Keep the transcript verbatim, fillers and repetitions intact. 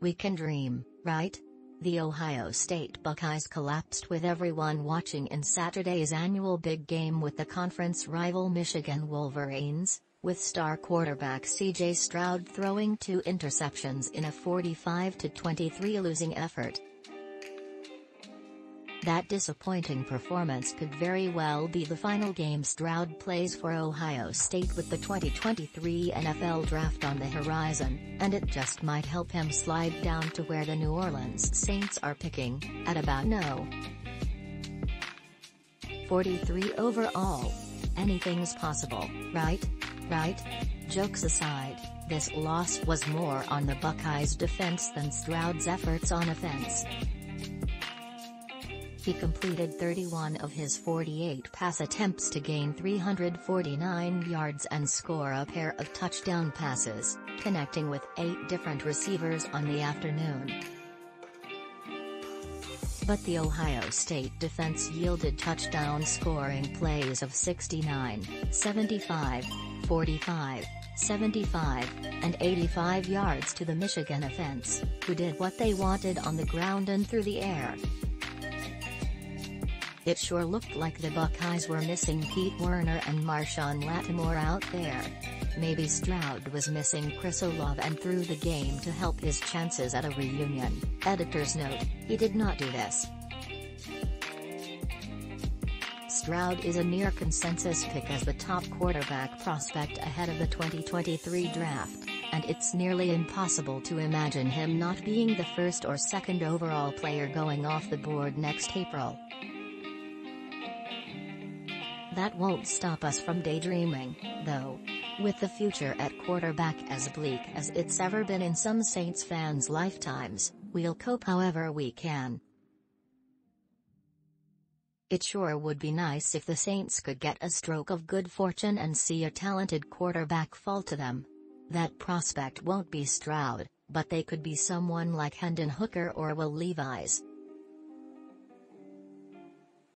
We can dream, right? The Ohio State Buckeyes collapsed with everyone watching in Saturday's annual Big Game with the conference rival Michigan Wolverines, with star quarterback C J Stroud throwing two interceptions in a forty-five to twenty-three losing effort. That disappointing performance could very well be the final game Stroud plays for Ohio State, with the twenty twenty-three N F L Draft on the horizon, and it just might help him slide down to where the New Orleans Saints are picking, at about number forty-three overall. Anything's possible, right? Right? Jokes aside, this loss was more on the Buckeyes' defense than Stroud's efforts on offense. He completed thirty-one of his forty-eight pass attempts to gain three hundred forty-nine yards and score a pair of touchdown passes, connecting with eight different receivers on the afternoon. But the Ohio State defense yielded touchdown scoring plays of sixty-nine, seventy-five, forty-five, seventy-five, and eighty-five yards to the Michigan offense, who did what they wanted on the ground and through the air. It sure looked like the Buckeyes were missing Pete Werner and Marshawn Lattimore out there. Maybe Stroud was missing Chris Olave and threw the game to help his chances at a reunion. Editor's note, he did not do this. Stroud is a near consensus pick as the top quarterback prospect ahead of the twenty twenty-three draft, and it's nearly impossible to imagine him not being the first or second overall player going off the board next April. That won't stop us from daydreaming, though. With the future at quarterback as bleak as it's ever been in some Saints fans' lifetimes, we'll cope however we can. It sure would be nice if the Saints could get a stroke of good fortune and see a talented quarterback fall to them. That prospect won't be Stroud, but they could be someone like Hendon Hooker or Will Levis.